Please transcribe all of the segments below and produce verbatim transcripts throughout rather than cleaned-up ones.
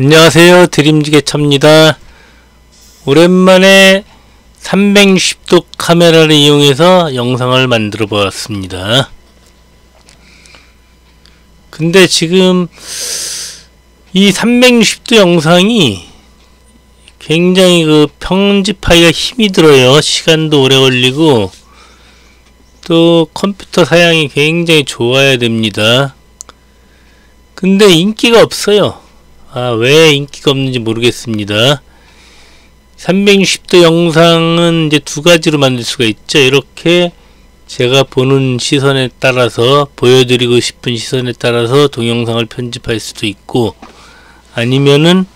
안녕하세요, 드림지게차입니다. 오랜만에 삼백육십 도 카메라를 이용해서 영상을 만들어 보았습니다. 근데 지금 이 삼백육십 도 영상이 굉장히 그 편집하기가 힘이 들어요. 시간도 오래 걸리고 또 컴퓨터 사양이 굉장히 좋아야 됩니다. 근데 인기가 없어요. 아, 왜 인기가 없는지 모르겠습니다. 삼백육십 도 영상은 이제 두 가지로 만들 수가 있죠. 이렇게 제가 보는 시선에 따라서, 보여드리고 싶은 시선에 따라서 동영상을 편집할 수도 있고, 아니면은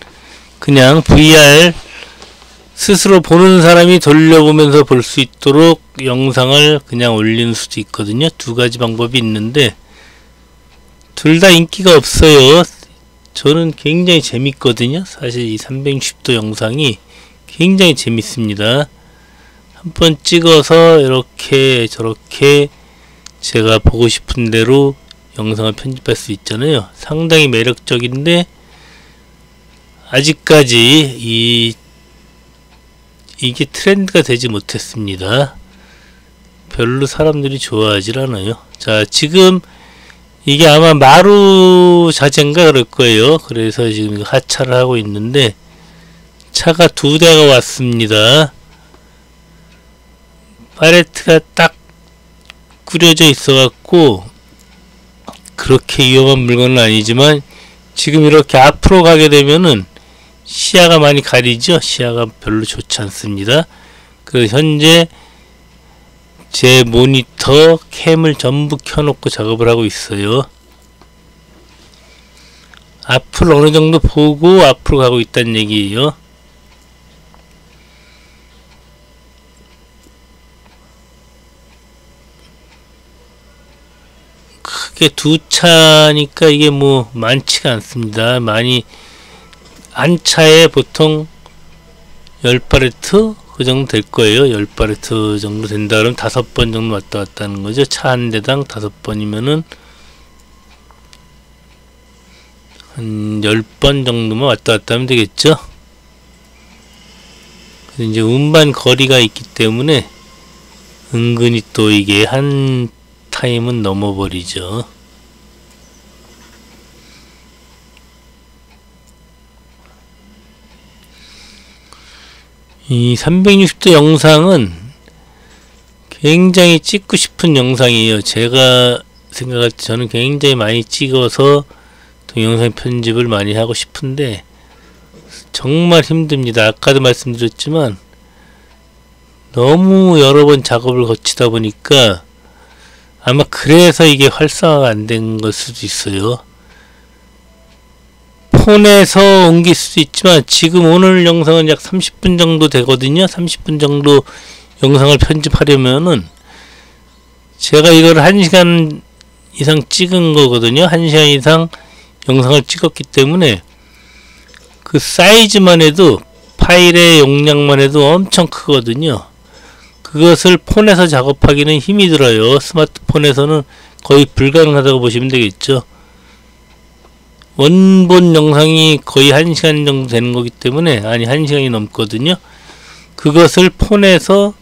그냥 브이알 스스로 보는 사람이 돌려보면서 볼 수 있도록 영상을 그냥 올리는 수도 있거든요. 두 가지 방법이 있는데 둘 다 인기가 없어요. 저는 굉장히 재밌거든요. 사실 이 삼백육십 도 영상이 굉장히 재밌습니다. 한번 찍어서 이렇게 저렇게 제가 보고 싶은 대로 영상을 편집할 수 있잖아요. 상당히 매력적인데 아직까지 이 이게 트렌드가 되지 못했습니다. 별로 사람들이 좋아하질 않아요. 자, 지금 이게 아마 마루 자재인가 그럴 거예요. 그래서 지금 하차를 하고 있는데 차가 두 대가 왔습니다. 팔레트가 딱 꾸려져 있어 갖고 그렇게 위험한 물건은 아니지만 지금 이렇게 앞으로 가게 되면은 시야가 많이 가리죠. 시야가 별로 좋지 않습니다. 그래서 현재 제 모니터 캠을 전부 켜놓고 작업을 하고 있어요. 앞을 어느정도 보고 앞으로 가고 있다는 얘기예요. 크게 두 차니까 이게 뭐 많지가 않습니다. 많이 한 차에 보통 십 팔레트 그 정도 될 거예요. 십 팔레트 정도 된다 그러면 다섯 번 정도 왔다 갔다 하는 거죠. 차 한 대당 다섯 번이면은 한 십 번 정도만 왔다 갔다 하면 되겠죠. 이제 운반 거리가 있기 때문에 은근히 또 이게 한 타임은 넘어버리죠. 이 삼백육십 도 영상은 굉장히 찍고 싶은 영상이에요. 제가 생각할 때 저는 굉장히 많이 찍어서 동영상 편집을 많이 하고 싶은데 정말 힘듭니다. 아까도 말씀드렸지만 너무 여러 번 작업을 거치다 보니까 아마 그래서 이게 활성화가 안 된 걸 수도 있어요. 폰에서 옮길 수도 있지만 지금 오늘 영상은 약 삼십 분 정도 되거든요. 삼십 분 정도 영상을 편집하려면은 제가 이걸 한 시간 이상 찍은 거거든요. 한 시간 이상 영상을 찍었기 때문에 그 사이즈만 해도 파일의 용량만 해도 엄청 크거든요. 그것을 폰에서 작업하기는 힘이 들어요. 스마트폰에서는 거의 불가능하다고 보시면 되겠죠. 원본 영상이 거의 한 시간 정도 되는 거기 때문에, 아니 한 시간이 넘거든요. 그것을 폰에서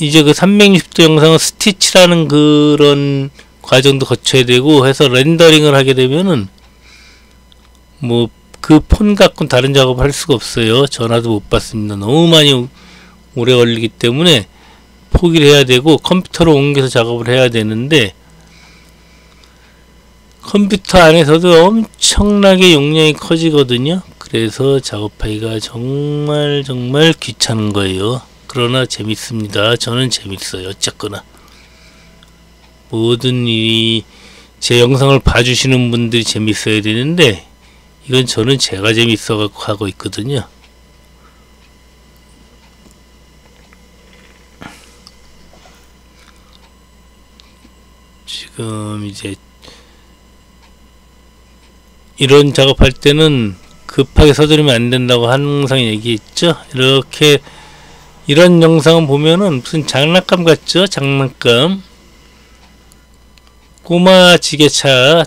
이제 그 삼백육십 도 영상은 스티치라는 그런 과정도 거쳐야 되고 해서 렌더링을 하게 되면은 뭐 그 폰 갖고는 다른 작업을 할 수가 없어요. 전화도 못 받습니다. 너무 많이 오래 걸리기 때문에 포기를 해야 되고 컴퓨터로 옮겨서 작업을 해야 되는데 컴퓨터 안에서도 엄청나게 용량이 커지거든요. 그래서 작업하기가 정말 정말 귀찮은 거예요. 그러나 재밌습니다. 저는 재밌어요. 어쨌거나 모든 이 제 영상을 봐주시는 분들이 재밌어야 되는데 이건 저는 제가 재밌어 갖고 하고 있거든요. 지금 이제 이런 작업할 때는 급하게 서두르면 안 된다고 항상 얘기했죠. 이렇게 이런 영상을 보면은 무슨 장난감 같죠? 장난감. 꼬마 지게차,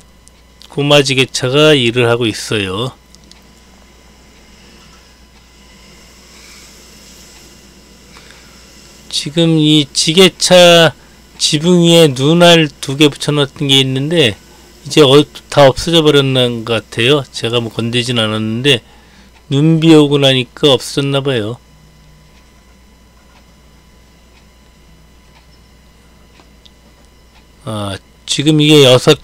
꼬마 지게차가 일을 하고 있어요. 지금 이 지게차 지붕 위에 눈알 두 개 붙여놨던 게 있는데 이제 어, 다 없어져 버렸는 것 같아요. 제가 뭐 건드리진 않았는데 눈비 오고 나니까 없어졌나 봐요. 아, 지금 이게 여섯,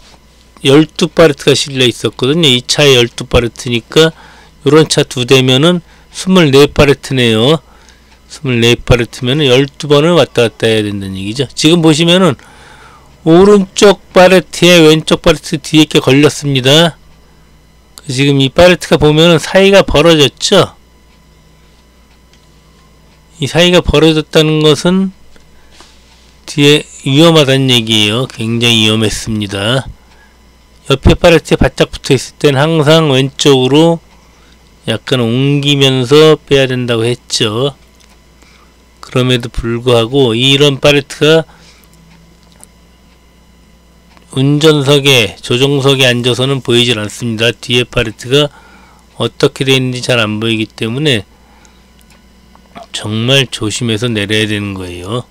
열두 바레트가 실려 있었거든요. 이 차에 열두 바레트니까 요런 차 두 대면은 이십사 바레트네요. 이십사 바레트면은 열두 번을 왔다 갔다 해야 된다는 얘기죠. 지금 보시면은 오른쪽 바레트에 왼쪽 바레트 뒤에 게 걸렸습니다. 지금 이 바레트가 보면은 사이가 벌어졌죠. 이 사이가 벌어졌다는 것은 뒤에 위험하다는 얘기예요. 굉장히 위험했습니다. 옆에 바레트에 바짝 붙어 있을 땐 항상 왼쪽으로 약간 옮기면서 빼야 된다고 했죠. 그럼에도 불구하고 이런 바레트가 운전석에 조종석에 앉아서는 보이질 않습니다. 뒤에 바레트가 어떻게 되어 있는지 잘 안 보이기 때문에 정말 조심해서 내려야 되는 거예요.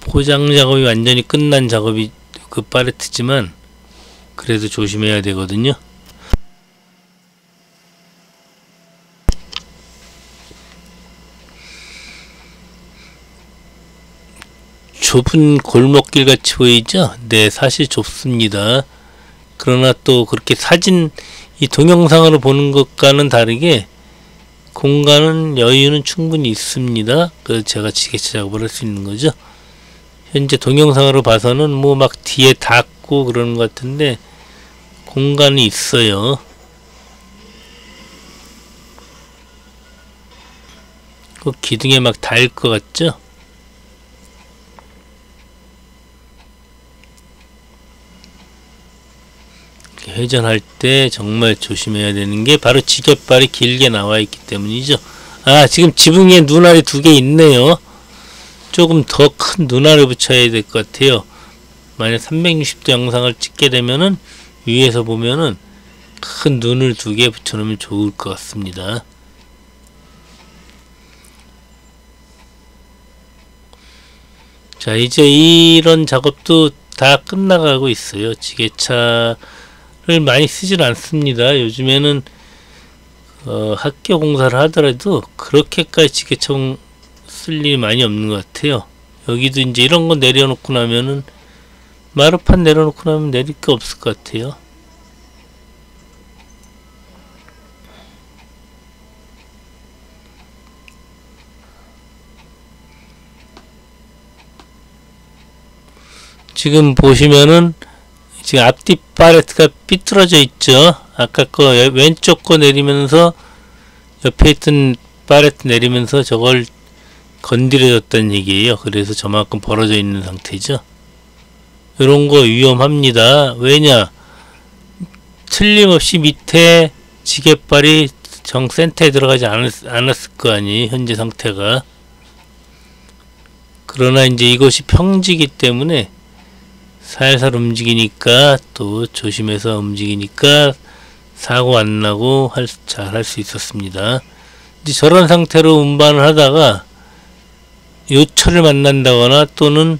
포장 작업이 완전히 끝난 작업이 그 바레트지만 그래도 조심해야 되거든요. 좁은 골목길 같이 보이죠? 네, 사실 좁습니다. 그러나 또 그렇게 사진, 이 동영상으로 보는 것과는 다르게 공간은 여유는 충분히 있습니다. 그래서 제가 지게차 작업을 할 수 있는 거죠. 현재 동영상으로 봐서는 뭐 막 뒤에 닿고 그러는 것 같은데 공간이 있어요. 그 기둥에 막 닿을 것 같죠? 회전할 때 정말 조심해야 되는 게 바로 지게발이 길게 나와 있기 때문이죠. 아, 지금 지붕에 눈알이 두 개 있네요. 조금 더 큰 눈알을 붙여야 될 것 같아요. 만약 삼백육십 도 영상을 찍게 되면은 위에서 보면은 큰 눈을 두 개 붙여놓으면 좋을 것 같습니다. 자, 이제 이런 작업도 다 끝나가고 있어요. 지게차 를 많이 쓰질 않습니다. 요즘에는 어, 학교 공사를 하더라도 그렇게까지 지게차 쓸 일이 많이 없는 것 같아요. 여기도 이제 이런 거 내려놓고 나면은 마루판 내려놓고 나면 내릴 게 없을 것 같아요. 지금 보시면은 지금 앞뒤 바레트가 삐뚤어져 있죠. 아까 거 왼쪽 거 내리면서 옆에 있던 바레트 내리면서 저걸 건드려줬다는 얘기예요. 그래서 저만큼 벌어져 있는 상태죠. 이런 거 위험합니다. 왜냐? 틀림없이 밑에 지게발이 정 센터에 들어가지 않았, 않았을 거 아니에요. 현재 상태가. 그러나 이제 이것이 평지이기 때문에 살살 움직이니까 또 조심해서 움직이니까 사고 안 나고 할, 잘 할 수 있었습니다. 이제 저런 상태로 운반을 하다가 요철을 만난다거나 또는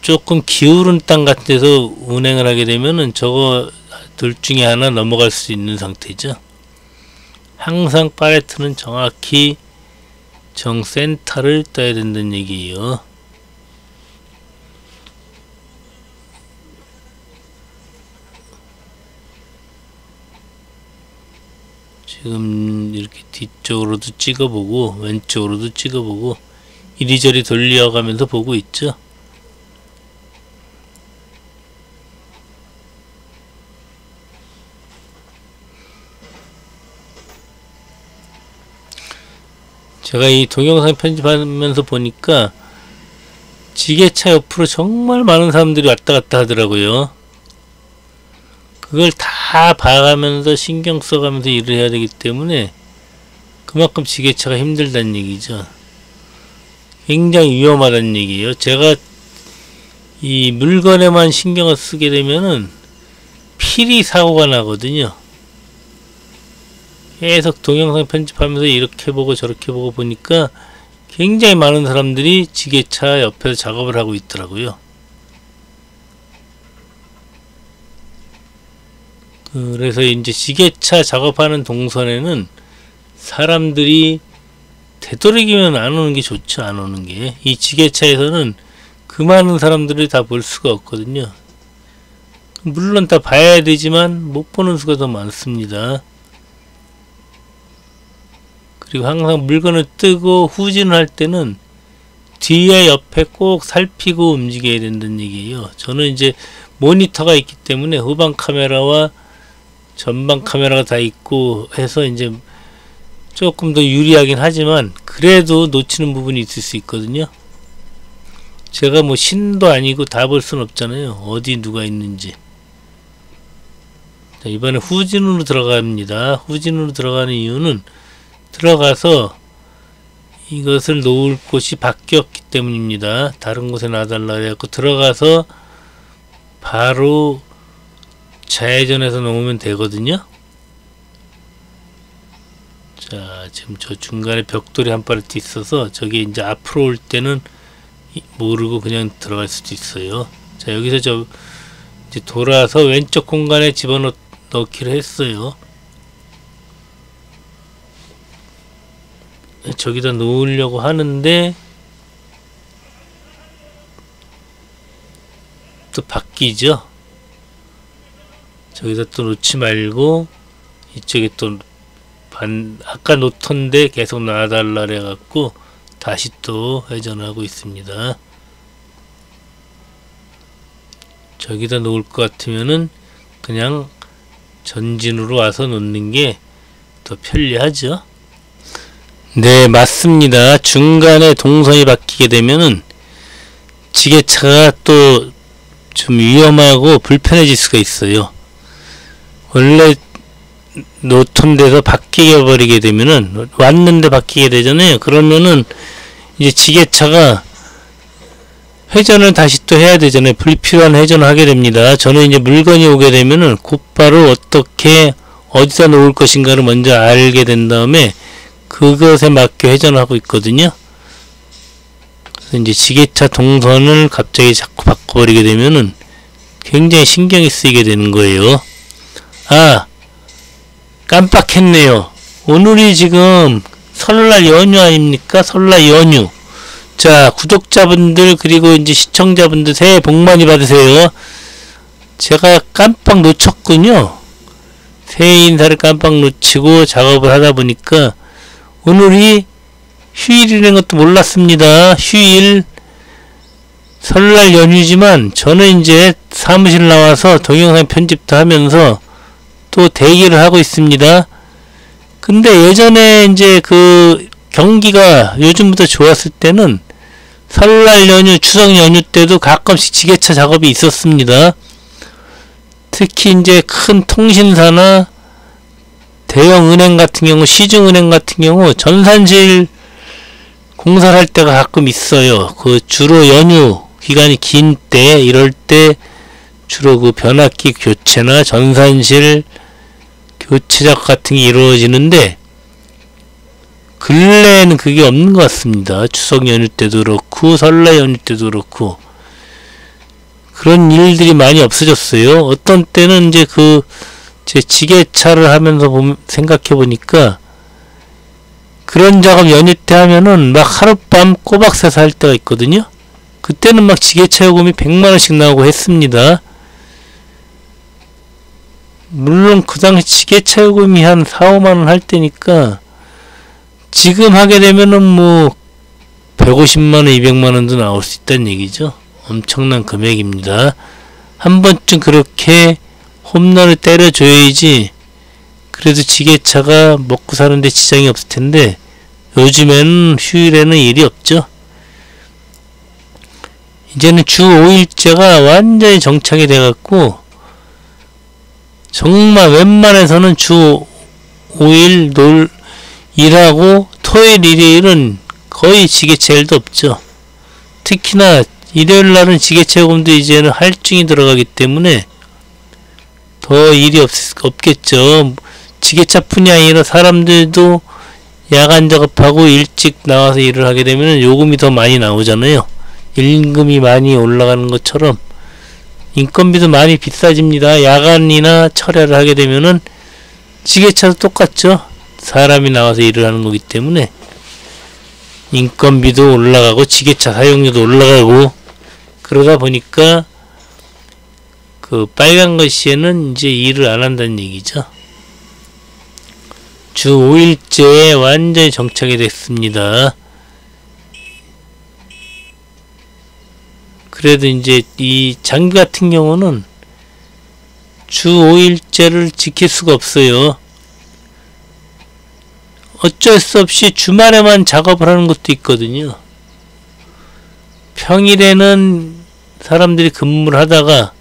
조금 기울은 땅 같은 데서 운행을 하게 되면은 저거 둘 중에 하나 넘어갈 수 있는 상태죠. 항상 바레트는 정확히 정센터를 떠야 된다는 얘기예요. 지금 이렇게 뒤쪽으로도 찍어보고 왼쪽으로도 찍어보고 이리저리 돌려가면서 보고 있죠. 제가 이 동영상 편집하면서 보니까 지게차 옆으로 정말 많은 사람들이 왔다 갔다 하더라고요. 그걸 다 봐가면서 신경 써가면서 일을 해야 되기 때문에 그만큼 지게차가 힘들다는 얘기죠. 굉장히 위험하다는 얘기예요. 제가 이 물건에만 신경을 쓰게 되면은 필히 사고가 나거든요. 계속 동영상 편집하면서 이렇게 보고 저렇게 보고 보니까 굉장히 많은 사람들이 지게차 옆에서 작업을 하고 있더라고요. 그래서 이제 지게차 작업하는 동선에는 사람들이 되도록이면 안 오는 게 좋죠. 안 오는 게. 이 지게차에서는 그 많은 사람들을 다 볼 수가 없거든요. 물론 다 봐야 되지만 못 보는 수가 더 많습니다. 그리고 항상 물건을 뜨고 후진할 때는 뒤에 옆에 꼭 살피고 움직여야 된다는 얘기예요. 저는 이제 모니터가 있기 때문에 후방 카메라와 전방 카메라가 다 있고 해서 이제 조금 더 유리하긴 하지만 그래도 놓치는 부분이 있을 수 있거든요. 제가 뭐 신도 아니고 다 볼 수는 없잖아요. 어디 누가 있는지. 자, 이번에 후진으로 들어갑니다. 후진으로 들어가는 이유는 들어가서 이것을 놓을 곳이 바뀌었기 때문입니다. 다른 곳에 놔달라 해갖고 들어가서 바로 좌회전해서 놓으면 되거든요. 자, 지금 저 중간에 벽돌이 한 파르트 있어서 저게 이제 앞으로 올 때는 모르고 그냥 들어갈 수도 있어요. 자, 여기서 저 이제 돌아서 왼쪽 공간에 집어넣기로 했어요. 저기다 놓으려고 하는데 또 바뀌죠. 저기다 또 놓지 말고 이쪽에 또 반, 아까 놓던데 계속 놔달라 해갖고 다시 또 회전하고 있습니다. 저기다 놓을 것 같으면은 그냥 전진으로 와서 놓는 게 더 편리하죠. 네, 맞습니다. 중간에 동선이 바뀌게 되면은 지게차가 또 좀 위험하고 불편해질 수가 있어요. 원래 놓던 데서 바뀌어 버리게 되면은 왔는데 바뀌게 되잖아요. 그러면은 이제 지게차가 회전을 다시 또 해야 되잖아요. 불필요한 회전을 하게 됩니다. 저는 이제 물건이 오게 되면은 곧바로 어떻게 어디다 놓을 것인가를 먼저 알게 된 다음에 그것에 맞게 회전을 하고 있거든요. 그래서 이제 지게차 동선을 갑자기 자꾸 바꿔버리게 되면은 굉장히 신경이 쓰이게 되는 거예요. 아! 깜빡했네요. 오늘이 지금 설날 연휴 아닙니까? 설날 연휴. 자, 구독자분들 그리고 이제 시청자분들 새해 복 많이 받으세요. 제가 깜빡 놓쳤군요. 새해 인사를 깜빡 놓치고 작업을 하다 보니까 오늘이 휴일이라는 것도 몰랐습니다. 휴일 설날 연휴지만 저는 이제 사무실 나와서 동영상 편집도 하면서 또 대기를 하고 있습니다. 근데 예전에 이제 그 경기가 요즘부터 좋았을 때는 설날 연휴, 추석 연휴 때도 가끔씩 지게차 작업이 있었습니다. 특히 이제 큰 통신사나 대형 은행 같은 경우, 시중은행 같은 경우 전산실 공사를 할 때가 가끔 있어요. 그 주로 연휴 기간이 긴 때, 이럴 때 주로 그 변압기 교체나 전산실 교체 작업 같은 게 이루어지는데 근래에는 그게 없는 것 같습니다. 추석 연휴 때도 그렇고 설날 연휴 때도 그렇고 그런 일들이 많이 없어졌어요. 어떤 때는 이제 그 제 지게차를 하면서 보면, 생각해 보니까 그런 작업 연휴 때 하면은 막 하룻밤 꼬박 새서 할 때가 있거든요. 그때는 막 지게차 요금이 백만 원씩 나오고 했습니다. 물론 그 당시 지게차 요금이 한 사오만 원 할 때니까 지금 하게 되면은 뭐 백오십만 원, 이백만 원도 나올 수 있다는 얘기죠. 엄청난 금액입니다. 한 번쯤 그렇게 홈런을 때려줘야지 그래도 지게차가 먹고 사는데 지장이 없을 텐데 요즘에는 휴일에는 일이 없죠. 이제는 주 오 일째가 완전히 정착이 돼갖고 정말 웬만해서는 주 오 일 놀 일하고 토요일 일요일은 거의 지게차 일도 없죠. 특히나 일요일날은 지게차 요금도 이제는 할증이 들어가기 때문에 더 일이 없, 없겠죠. 지게차 뿐이 아니라 사람들도 야간 작업하고 일찍 나와서 일을 하게 되면 요금이 더 많이 나오잖아요. 임금이 많이 올라가는 것처럼 인건비도 많이 비싸집니다. 야간이나 철야를 하게 되면은 지게차도 똑같죠. 사람이 나와서 일을 하는 거기 때문에 인건비도 올라가고 지게차 사용료도 올라가고, 그러다 보니까 그 빨간 글씨에는 이제 일을 안 한다는 얘기죠. 주 오일째에 완전히 정착이 됐습니다. 그래도 이제 이 장비 같은 경우는 주 오일째를 지킬 수가 없어요. 어쩔 수 없이 주말에만 작업을 하는 것도 있거든요. 평일에는 사람들이 근무를 하다가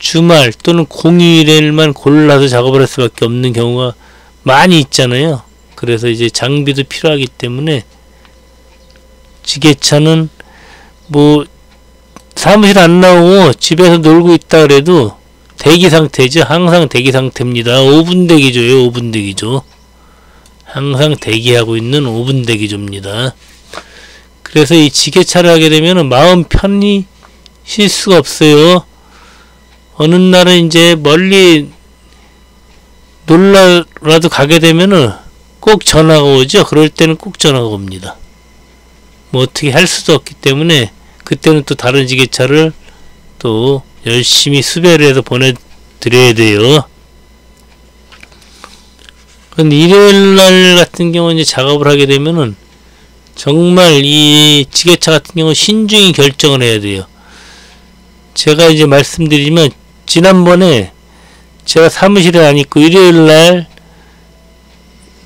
주말 또는 공휴일에만 골라서 작업을 할 수밖에 없는 경우가 많이 있잖아요. 그래서 이제 장비도 필요하기 때문에 지게차는 뭐 사무실 안 나오고 집에서 놀고 있다 그래도 대기 상태죠. 항상 대기 상태입니다. 오 분 대기조예요. 오 분 대기조. 항상 대기하고 있는 오 분 대기조입니다. 그래서 이 지게차를 하게 되면 마음 편히 쉴 수가 없어요. 어느 날은 이제 멀리 놀러라도 가게 되면은 꼭 전화가 오죠. 그럴 때는 꼭 전화가 옵니다. 뭐 어떻게 할 수도 없기 때문에 그때는 또 다른 지게차를 또 열심히 수배를 해서 보내드려야 돼요. 근데 일요일날 같은 경우 이제 작업을 하게 되면은 정말 이 지게차 같은 경우 신중히 결정을 해야 돼요. 제가 이제 말씀드리면 지난번에 제가 사무실에 안 있고 일요일날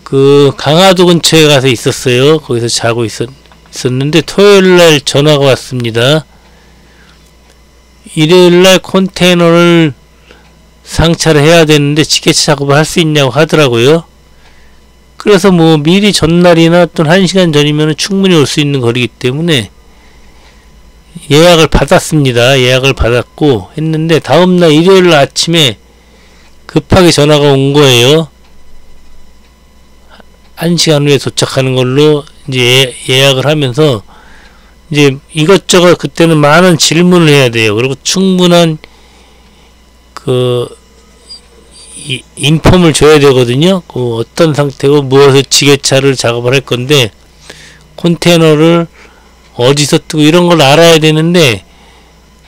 그 강화도 근처에 가서 있었어요. 거기서 자고 있었, 있었는데 토요일날 전화가 왔습니다. 일요일날 컨테이너를 상차를 해야 되는데 지게차 작업을 할 수 있냐고 하더라고요. 그래서 뭐 미리 전날이나 또는 한 시간 전이면 충분히 올 수 있는 거리이기 때문에 예약을 받았습니다. 예약을 받았고 했는데 다음날 일요일 아침에 급하게 전화가 온 거예요. 한 시간 후에 도착하는 걸로 이제 예약을 하면서 이제 이것저것 그때는 많은 질문을 해야 돼요. 그리고 충분한 그 이, 인폼을 줘야 되거든요. 그 어떤 상태고 무엇을 지게차를 작업을 할 건데 컨테이너를 어디서 뜨고 이런 걸 알아야 되는데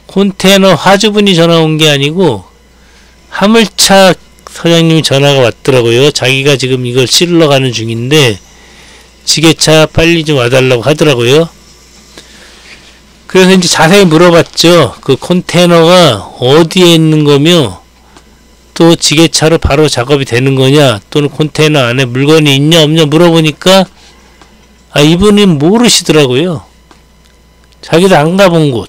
컨테이너 화주분이 전화 온 게 아니고 화물차 사장님이 전화가 왔더라고요. 자기가 지금 이걸 실러 가는 중인데 지게차 빨리 좀 와달라고 하더라고요. 그래서 이제 자세히 물어봤죠. 그 컨테이너가 어디에 있는 거며 또 지게차로 바로 작업이 되는 거냐, 또는 컨테이너 안에 물건이 있냐 없냐 물어보니까 아 이분이 모르시더라고요. 자기도 안 가본 곳,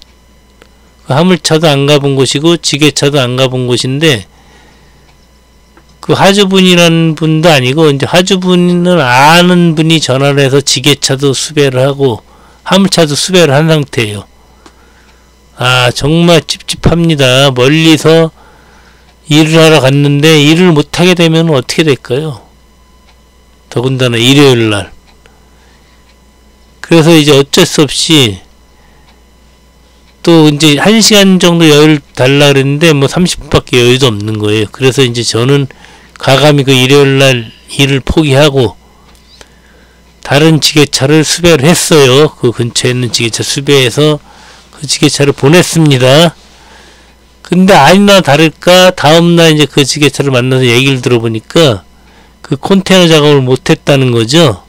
그 화물차도 안 가본 곳이고 지게차도 안 가본 곳인데 그 하주분이라는 분도 아니고 이제 하주분을 아는 분이 전화를 해서 지게차도 수배를 하고 화물차도 수배를 한 상태예요. 아 정말 찝찝합니다. 멀리서 일을 하러 갔는데 일을 못하게 되면 어떻게 될까요? 더군다나 일요일날. 그래서 이제 어쩔 수 없이 또 이제 한 시간 정도 여유를 달라 그랬는데 뭐 삼십 분밖에 여유도 없는 거예요. 그래서 이제 저는 가감히 그 일요일날 일을 포기하고 다른 지게차를 수배를 했어요. 그 근처에 있는 지게차 수배해서 그 지게차를 보냈습니다. 근데 아니나 다를까 다음날 이제 그 지게차를 만나서 얘기를 들어보니까 그 컨테이너 작업을 못했다는 거죠.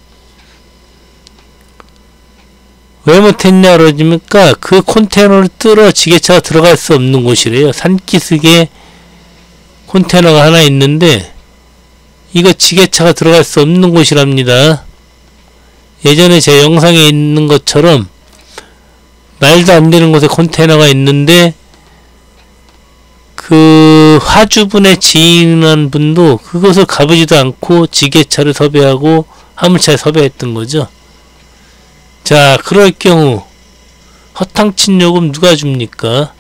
왜 못했냐 그러니까 그 컨테이너를 뚫어 지게차가 들어갈 수 없는 곳이래요. 산기슭에 컨테이너가 하나 있는데 이거 지게차가 들어갈 수 없는 곳이랍니다. 예전에 제 영상에 있는 것처럼 말도 안 되는 곳에 컨테이너가 있는데 그 화주분의 지인한 분도 그것을 가보지도 않고 지게차를 섭외하고 화물차에 섭외했던 거죠. 자, 그럴 경우 허탕친 요금 누가 줍니까?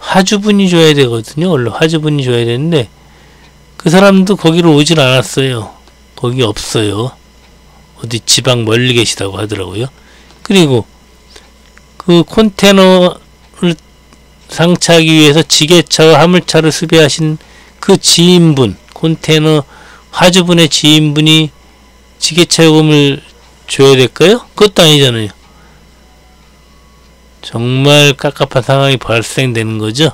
화주분이 줘야 되거든요. 원래 화주분이 줘야 되는데 그 사람도 거기로 오질 않았어요. 거기 없어요. 어디 지방 멀리 계시다고 하더라고요. 그리고 그 컨테너를 상차하기 위해서 지게차와 화물차를 수배하신 그 지인분, 컨테너 화주분의 지인분이 지게차 요금을 줘야 될까요? 그것도 아니잖아요. 정말 깝깝한 상황이 발생되는 거죠.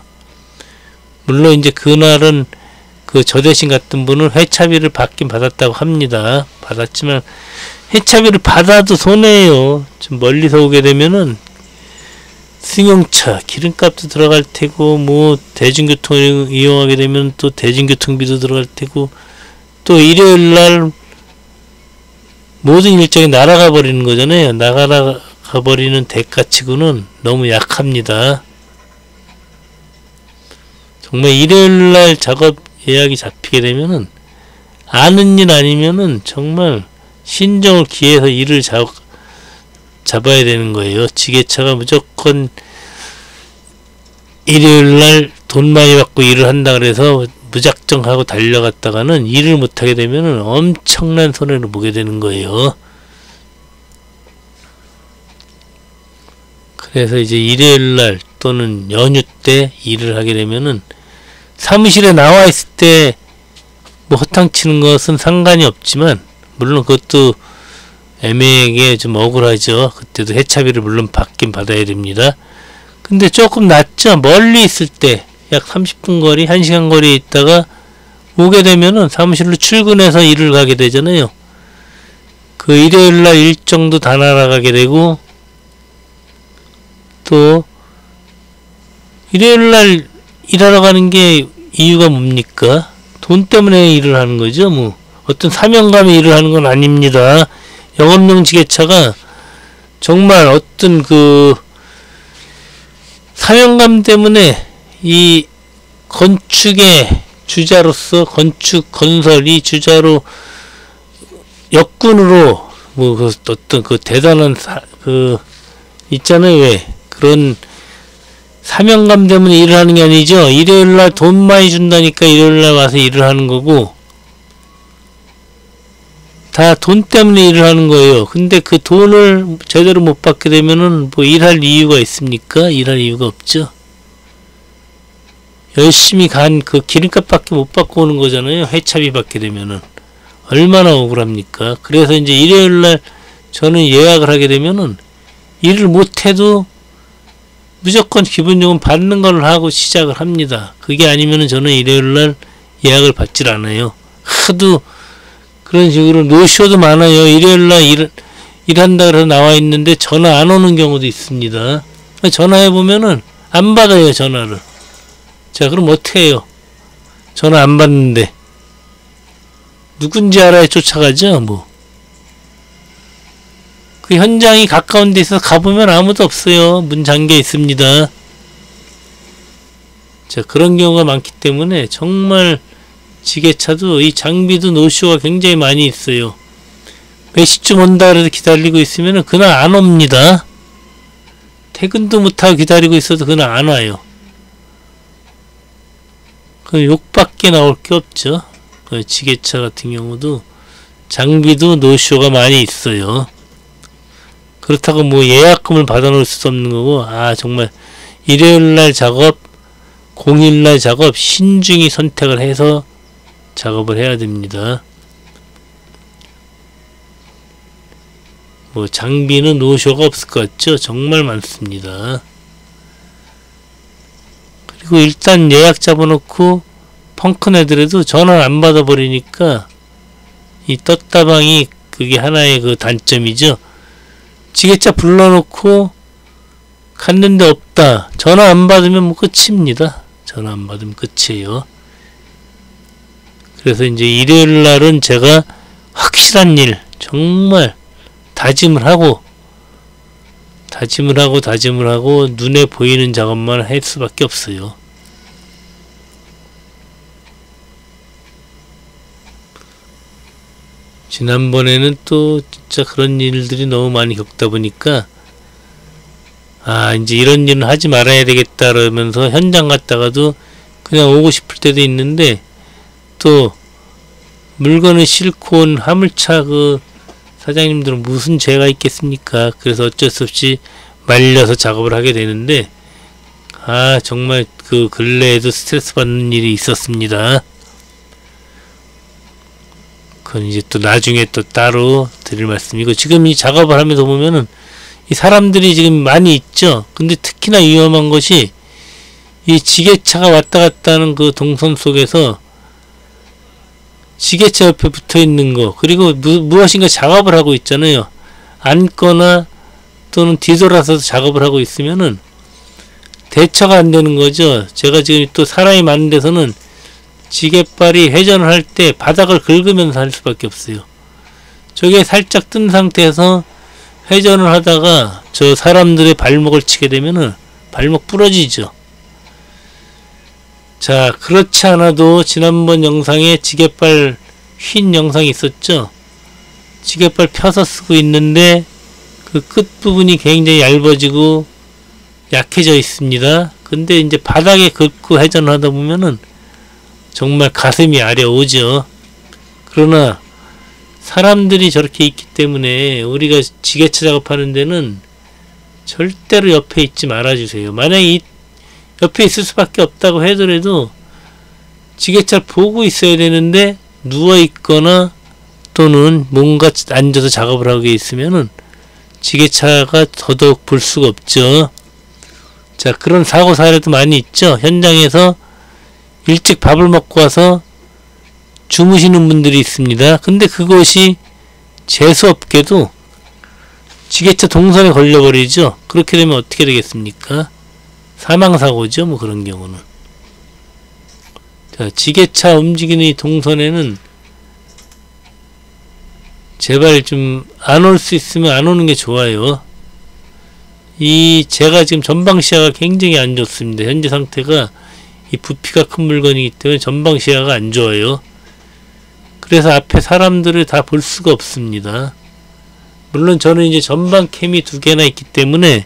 물론 이제 그날은 그 저 대신 같은 분은 회차비를 받긴 받았다고 합니다. 받았지만 회차비를 받아도 손해예요. 좀 멀리서 오게 되면은 승용차 기름값도 들어갈 테고, 뭐 대중교통을 이용하게 되면 또 대중교통비도 들어갈 테고, 또 일요일날 모든 일정이 날아가 버리는 거잖아요. 날아가 버리는 대가치고는 너무 약합니다. 정말 일요일날 작업 예약이 잡히게 되면은 아는 일 아니면은 정말 신정을 기해서 일을 잡, 잡아야 되는 거예요. 지게차가 무조건 일요일날 돈 많이 받고 일을 한다 그래서 무작정 하고 달려갔다가는 일을 못하게 되면은 엄청난 손해를 보게 되는 거예요. 그래서 이제 일요일날 또는 연휴 때 일을 하게 되면은 사무실에 나와 있을 때 뭐 허탕치는 것은 상관이 없지만, 물론 그것도 애매하게 좀 억울하죠. 그때도 회차비를 물론 받긴 받아야 됩니다. 근데 조금 낫죠. 멀리 있을 때 약 삼십 분 거리, 한 시간 거리에 있다가 오게 되면은 사무실로 출근해서 일을 가게 되잖아요. 그 일요일날 일정도 다 날아가게 되고, 또 일요일날 일하러 가는 게 이유가 뭡니까? 돈 때문에 일을 하는 거죠. 뭐 어떤 사명감에 일을 하는 건 아닙니다. 영업용 지게차가 정말 어떤 그 사명감 때문에 이 건축의 주자로서, 건축 건설이 주자로 역군으로 뭐 그 어떤 그 대단한 사, 그 있잖아요. 왜 그런 사명감 때문에 일을 하는 게 아니죠. 일요일날 돈 많이 준다니까 일요일날 와서 일을 하는 거고, 다 돈 때문에 일을 하는 거예요. 근데 그 돈을 제대로 못 받게 되면은 뭐 일할 이유가 있습니까? 일할 이유가 없죠. 열심히 간 그 기름값밖에 못 받고 오는 거잖아요. 회차비 받게 되면은 얼마나 억울합니까? 그래서 이제 일요일날 저는 예약을 하게 되면은 일을 못해도 무조건 기본요금 받는 걸 하고 시작을 합니다. 그게 아니면은 저는 일요일날 예약을 받질 않아요. 하도 그런 식으로 노쇼도 많아요. 일요일날 일, 일한다 그래서 나와 있는데 전화 안 오는 경우도 있습니다. 전화해보면은 안 받아요, 전화를. 자, 그럼 어떻게 해요? 전화 안 받는데. 누군지 알아야 쫓아가죠, 뭐. 그 현장이 가까운 데 있어서 가보면 아무도 없어요. 문 잠겨 있습니다. 자, 그런 경우가 많기 때문에 정말 지게차도 이 장비도 노쇼가 굉장히 많이 있어요. 몇 시쯤 온다 그래서 기다리고 있으면 그날 안 옵니다. 퇴근도 못하고 기다리고 있어도 그날 안 와요. 그럼 욕밖에 나올 게 없죠. 그 지게차 같은 경우도 장비도 노쇼가 많이 있어요. 그렇다고 뭐 예약금을 받아놓을 수도 없는 거고, 아 정말 일요일날 작업, 공휴일날 작업 신중히 선택을 해서 작업을 해야 됩니다. 뭐 장비는 노쇼가 없을 것 같죠? 정말 많습니다. 그리고 일단 예약 잡아놓고 펑크 애들에도 전화를 안 받아버리니까 이 떴다방이 그게 하나의 그 단점이죠. 지게차 불러놓고 갔는데 없다. 전화 안 받으면 뭐 끝입니다. 전화 안 받으면 끝이에요. 그래서 이제 일요일 날은 제가 확실한 일, 정말 다짐을 하고, 다짐을 하고, 다짐을 하고, 눈에 보이는 작업만 할 수밖에 없어요. 지난번에는 또 진짜 그런 일들이 너무 많이 겪다 보니까, 아, 이제 이런 일은 하지 말아야 되겠다, 그러면서 현장 갔다가도 그냥 오고 싶을 때도 있는데, 또 물건을 싣고 온 화물차 그 사장님들은 무슨 죄가 있겠습니까? 그래서 어쩔 수 없이 말려서 작업을 하게 되는데, 아 정말 그 근래에도 스트레스 받는 일이 있었습니다. 그건 이제 또 나중에 또 따로 드릴 말씀이고, 지금 이 작업을 하면서 보면은 이 사람들이 지금 많이 있죠. 근데 특히나 위험한 것이 이 지게차가 왔다 갔다 하는 그 동선 속에서 지게차 옆에 붙어 있는 거, 그리고 무, 무엇인가 작업을 하고 있잖아요. 앉거나 또는 뒤돌아서 작업을 하고 있으면은 대처가 안 되는 거죠. 제가 지금 또 사람이 많은 데서는 지게발이 회전을 할 때 바닥을 긁으면서 할 수밖에 없어요. 저게 살짝 뜬 상태에서 회전을 하다가 저 사람들의 발목을 치게 되면은 발목 부러지죠. 자, 그렇지 않아도 지난번 영상에 지게발 휜 영상이 있었죠. 지게발 펴서 쓰고 있는데 그 끝부분이 굉장히 얇아지고 약해져 있습니다. 근데 이제 바닥에 긁고 회전을 하다 보면은 정말 가슴이 아려오죠. 그러나 사람들이 저렇게 있기 때문에 우리가 지게차 작업하는 데는 절대로 옆에 있지 말아주세요. 만약에 옆에 있을 수밖에 없다고 하더라도 지게차를 보고 있어야 되는데 누워있거나 또는 뭔가 앉아서 작업을 하고 있으면은 지게차가 더더욱 볼 수가 없죠. 자, 그런 사고 사례도 많이 있죠. 현장에서 일찍 밥을 먹고 와서 주무시는 분들이 있습니다. 근데 그것이 재수없게도 지게차 동선에 걸려버리죠. 그렇게 되면 어떻게 되겠습니까? 사망사고죠, 뭐 그런 경우는. 자, 지게차 움직이는 이 동선에는 제발 좀 안 올 수 있으면 안 오는 게 좋아요. 이 제가 지금 전방시야가 굉장히 안 좋습니다. 현재 상태가 이 부피가 큰 물건이기 때문에 전방시야가 안 좋아요. 그래서 앞에 사람들을 다 볼 수가 없습니다. 물론 저는 이제 전방 캠이 두 개나 있기 때문에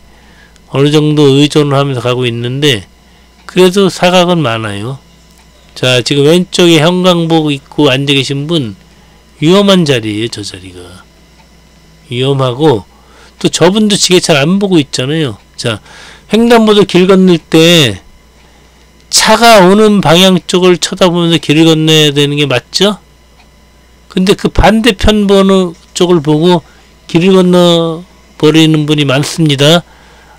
어느 정도 의존을 하면서 가고 있는데 그래도 사각은 많아요. 자, 지금 왼쪽에 형광복 입고 앉아 계신 분 위험한 자리에요. 저 자리가 위험하고 또 저분도 지게차를 안 보고 있잖아요. 자, 횡단보도 길 건널 때 차가 오는 방향 쪽을 쳐다보면서 길을 건너야 되는 게 맞죠? 근데 그 반대편 번호 쪽을 보고 길을 건너 버리는 분이 많습니다.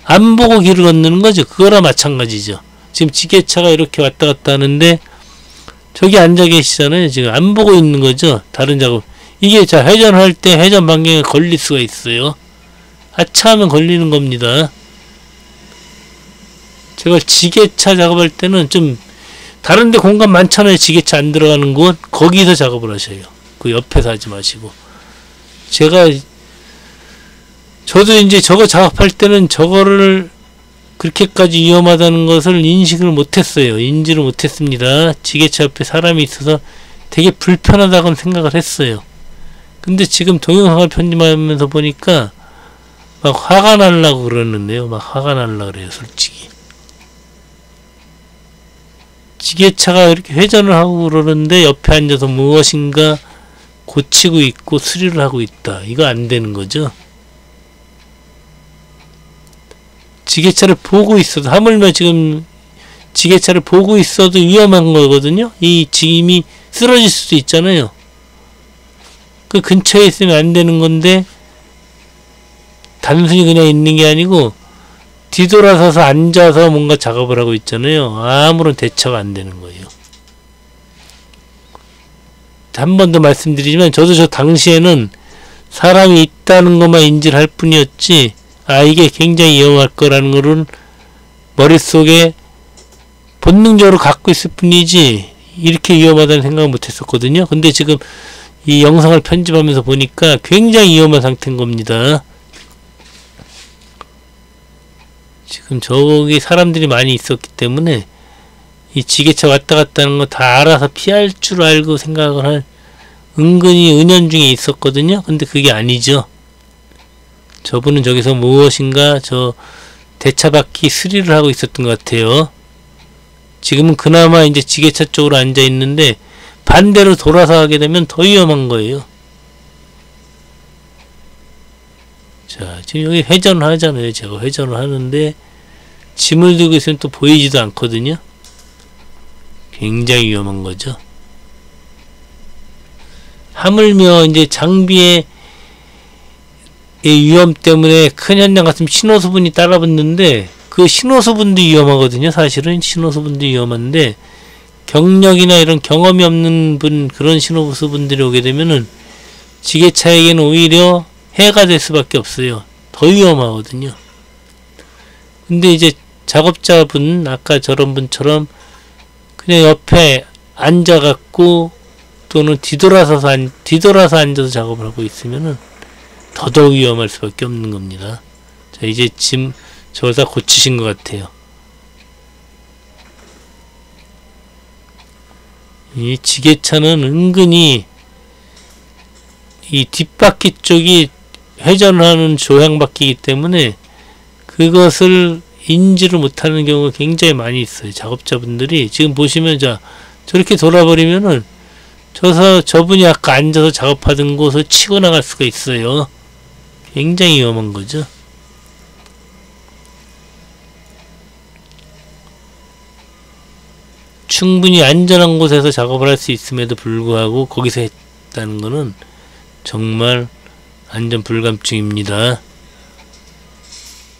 안 보고 길을 건너는 거죠. 그거랑 마찬가지죠. 지금 지게차가 이렇게 왔다 갔다 하는데 저기 앉아 계시잖아요. 지금 안 보고 있는 거죠. 다른 작업. 이게 자, 회전할 때 회전 반경에 걸릴 수가 있어요. 아차하면 걸리는 겁니다. 제가 지게차 작업할 때는 좀 다른데 공간 많잖아요. 지게차 안 들어가는 곳, 거기서 작업을 하셔요. 그 옆에서 하지 마시고. 제가 저도 이제 저거 작업할 때는 저거를 그렇게까지 위험하다는 것을 인식을 못했어요. 인지를 못했습니다. 지게차 옆에 사람이 있어서 되게 불편하다고 생각을 했어요. 근데 지금 동영상을 편집하면서 보니까 막 화가 날라고 그러는데요. 막 화가 날라고 그래요. 솔직히. 지게차가 이렇게 회전을 하고 그러는데 옆에 앉아서 무엇인가 고치고 있고 수리를 하고 있다. 이거 안 되는 거죠. 지게차를 보고 있어도, 하물며 지금 지게차를 보고 있어도 위험한 거거든요. 이 짐이 쓰러질 수도 있잖아요. 그 근처에 있으면 안 되는 건데 단순히 그냥 있는 게 아니고 뒤돌아서서 앉아서 뭔가 작업을 하고 있잖아요. 아무런 대처가 안 되는 거예요. 한 번 더 말씀드리지만 저도 저 당시에는 사람이 있다는 것만 인지를 할 뿐이었지, 아 이게 굉장히 위험할 거라는 거를 머릿속에 본능적으로 갖고 있을 뿐이지 이렇게 위험하다는 생각을 못했었거든요. 근데 지금 이 영상을 편집하면서 보니까 굉장히 위험한 상태인 겁니다. 지금 저기 사람들이 많이 있었기 때문에 이 지게차 왔다 갔다 하는 거 다 알아서 피할 줄 알고 생각을 할 은근히 은연중에 있었거든요. 근데 그게 아니죠. 저분은 저기서 무엇인가 저 대차바퀴 수리를 하고 있었던 것 같아요. 지금은 그나마 이제 지게차 쪽으로 앉아 있는데 반대로 돌아서 하게 되면 더 위험한 거예요. 자, 지금 여기 회전을 하잖아요. 제가 회전을 하는데 짐을 들고 있으면 또 보이지도 않거든요. 굉장히 위험한 거죠. 하물며 이제 장비의 위험 때문에 큰 현장 같으면 신호수분이 따라붙는데 그 신호수분도 위험하거든요. 사실은 신호수분도 위험한데 경력이나 이런 경험이 없는 분, 그런 신호수분들이 오게 되면은 지게차에게는 오히려 해가 될 수밖에 없어요. 더 위험하거든요. 근데 이제 작업자분, 아까 저런 분처럼 그냥 옆에 앉아갖고 또는 뒤돌아서서 안, 뒤돌아서 앉아서 작업을 하고 있으면은 더더욱 위험할 수밖에 없는 겁니다. 자, 이제 짐 저걸 다 고치신 것 같아요. 이 지게차는 은근히 이 뒷바퀴 쪽이 회전하는 조향바퀴이기 때문에 그것을 인지를 못하는 경우가 굉장히 많이 있어요. 작업자분들이 지금 보시면 자, 저렇게 돌아버리면은 저서 저분이 아까 앉아서 작업하던 곳을 치고 나갈 수가 있어요. 굉장히 위험한 거죠. 충분히 안전한 곳에서 작업을 할 수 있음에도 불구하고 거기서 했다는 거는 정말 안전 불감증입니다.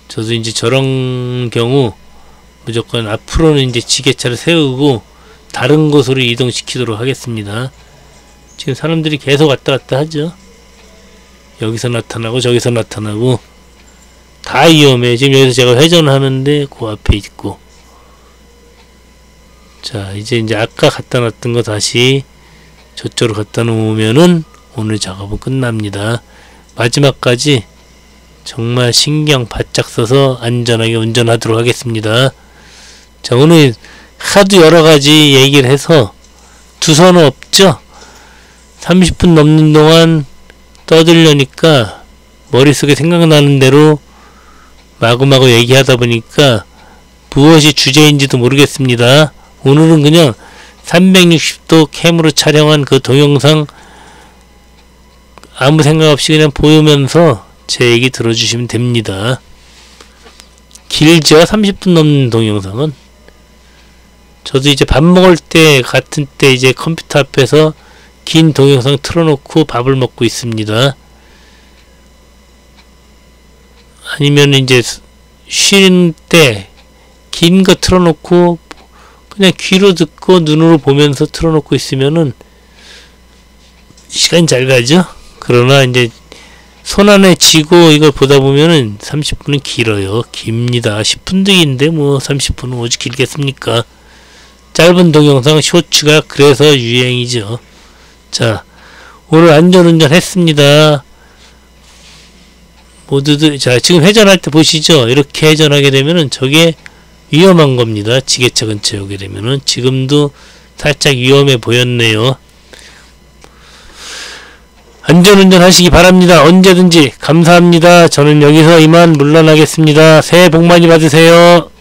저도 이제 저런 경우 무조건 앞으로는 이제 지게차를 세우고 다른 곳으로 이동시키도록 하겠습니다. 지금 사람들이 계속 왔다 갔다 하죠. 여기서 나타나고 저기서 나타나고 다 위험해. 지금 여기서 제가 회전하는데 그 앞에 있고. 자, 이제 이제 아까 갖다 놨던 거 다시 저쪽으로 갖다 놓으면은 오늘 작업은 끝납니다. 마지막까지 정말 신경 바짝 써서 안전하게 운전하도록 하겠습니다. 자, 오늘 하도 여러가지 얘기를 해서 두서는 없죠? 삼십 분 넘는 동안 떠들려니까 머릿속에 생각나는 대로 마구마구 얘기하다 보니까 무엇이 주제인지도 모르겠습니다. 오늘은 그냥 삼백육십 도 캠으로 촬영한 그 동영상 아무 생각 없이 그냥 보면서 제 얘기 들어주시면 됩니다. 길죠? 삼십 분 넘는 동영상은. 저도 이제 밥 먹을 때 같은 때 이제 컴퓨터 앞에서 긴 동영상 틀어놓고 밥을 먹고 있습니다. 아니면 이제 쉬는 때 긴 거 틀어놓고 그냥 귀로 듣고 눈으로 보면서 틀어놓고 있으면은 시간이 잘 가죠. 그러나 이제 손 안에 쥐고 이걸 보다 보면은 삼십 분은 길어요. 깁니다. 십 분 등인데 뭐 삼십 분은 오직 길겠습니까? 짧은 동영상 쇼츠가 그래서 유행이죠. 자, 오늘 안전운전 했습니다. 모두들, 자, 지금 회전할 때 보시죠. 이렇게 회전하게 되면은 저게 위험한 겁니다. 지게차 근처에 오게 되면은 지금도 살짝 위험해 보였네요. 안전운전 하시기 바랍니다. 언제든지. 감사합니다. 저는 여기서 이만 물러나겠습니다. 새해 복 많이 받으세요.